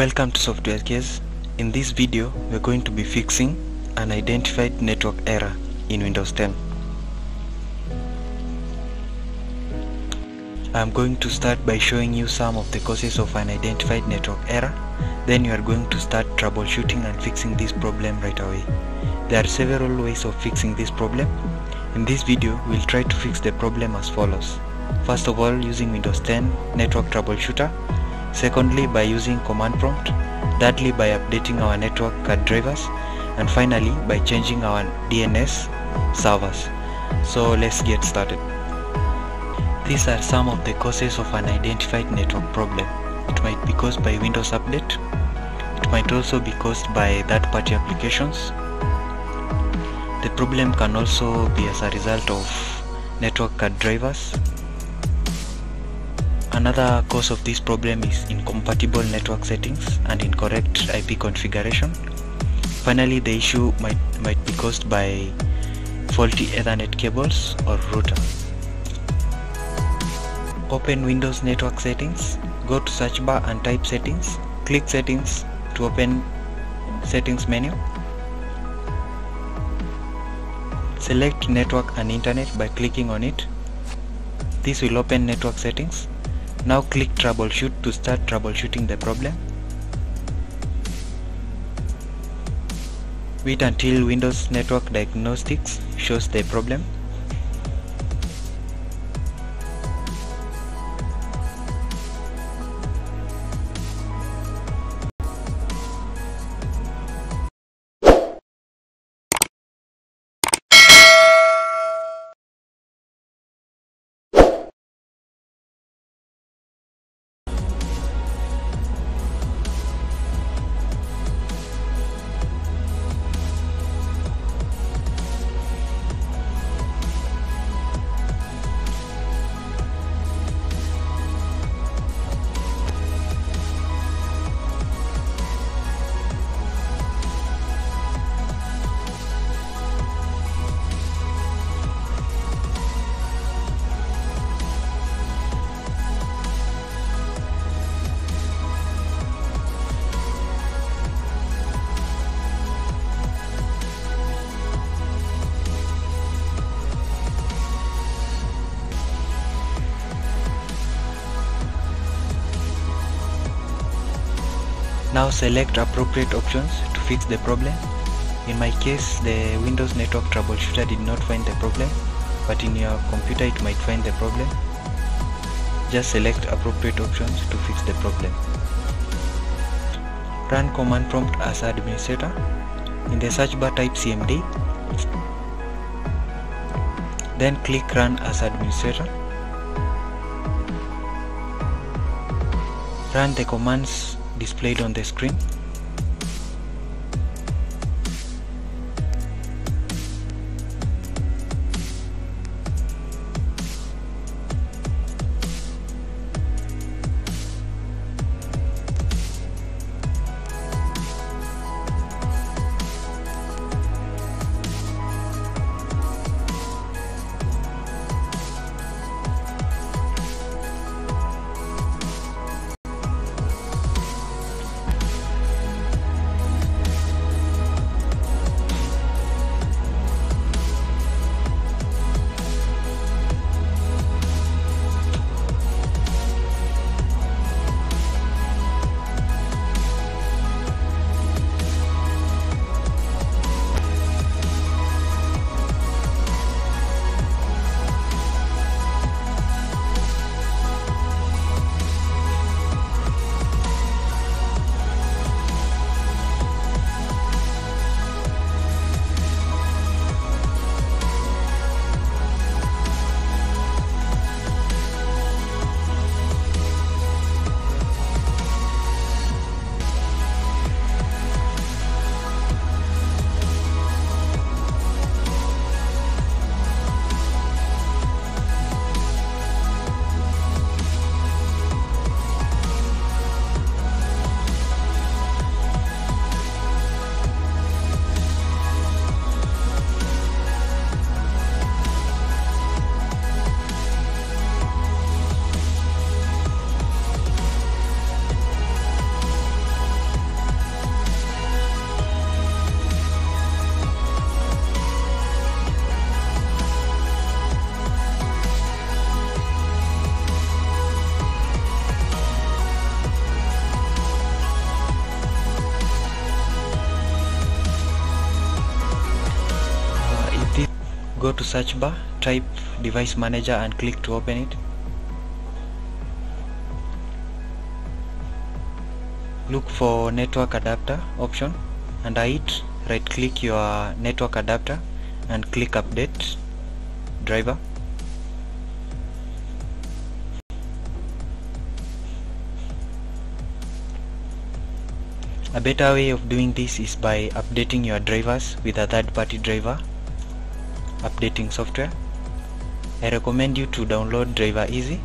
Welcome to Software Case. In this video we are going to be fixing an identified network error in Windows 10. I am going to start by showing you some of the causes of an identified network error, then you are going to start troubleshooting and fixing this problem right away. There are several ways of fixing this problem. In this video we will try to fix the problem as follows. First of all, using Windows 10 Network Troubleshooter. Secondly, by using command prompt. Thirdly, by updating our network card drivers, and finally by changing our DNS servers. So let's get started. These are some of the causes of an identified network problem. It might be caused by Windows update. It might also be caused by third-party applications. The problem can also be as a result of network card drivers. Another cause of this problem is incompatible network settings and incorrect IP configuration. Finally, the issue might be caused by faulty Ethernet cables or router. Open Windows Network Settings, go to search bar and type Settings, click Settings to open Settings menu. Select Network and Internet by clicking on it. This will open Network Settings. Now click Troubleshoot to start troubleshooting the problem. Wait until Windows Network Diagnostics shows the problem. Now select appropriate options to fix the problem. In my case, the Windows Network Troubleshooter did not find the problem, but in your computer it might find the problem. Just select appropriate options to fix the problem. Run command prompt as administrator. In the search bar type CMD, then click Run as administrator. Run the commands displayed on the screen. Go to search bar, type device manager and click to open it. Look for network adapter option. Under it, right click your network adapter and click update driver. A better way of doing this is by updating your drivers with a third-party driver updating software. I recommend you to download Driver Easy.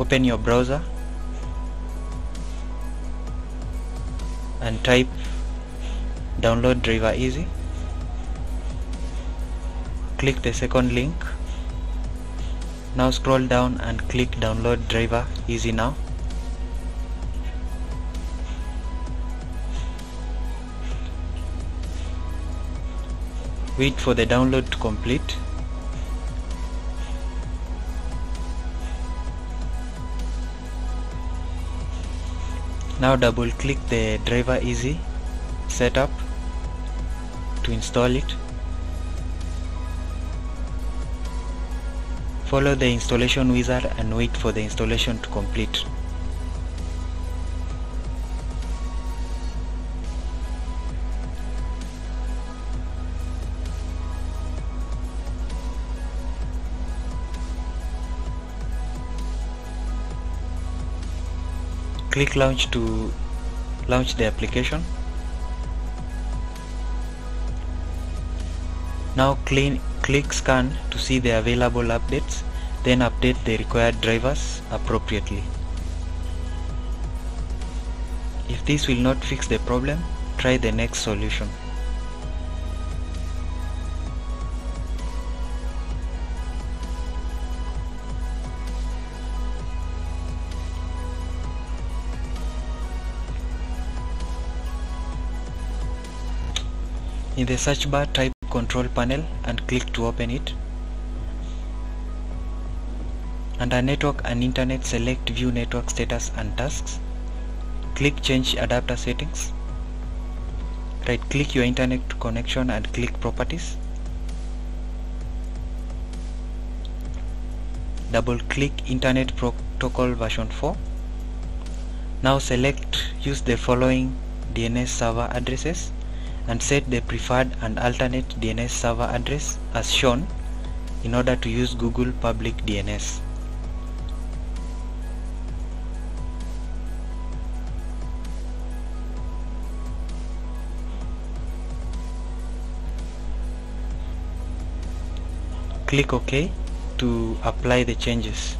Open your browser and type download Driver Easy. Click the second link. Now scroll down and click download Driver Easy now. Wait for the download to complete. Now double click the Driver Easy setup to install it. Follow the installation wizard and wait for the installation to complete. Click launch to launch the application. Now click scan to see the available updates, then update the required drivers appropriately. If this will not fix the problem, try the next solution. In the search bar, type control panel and click to open it. Under network and internet, select view network status and tasks. Click change adapter settings. Right click your internet connection and click properties. Double click internet protocol version 4. Now select use the following DNS server addresses and set the preferred and alternate DNS server address as shown in order to use Google Public DNS. Click OK to apply the changes.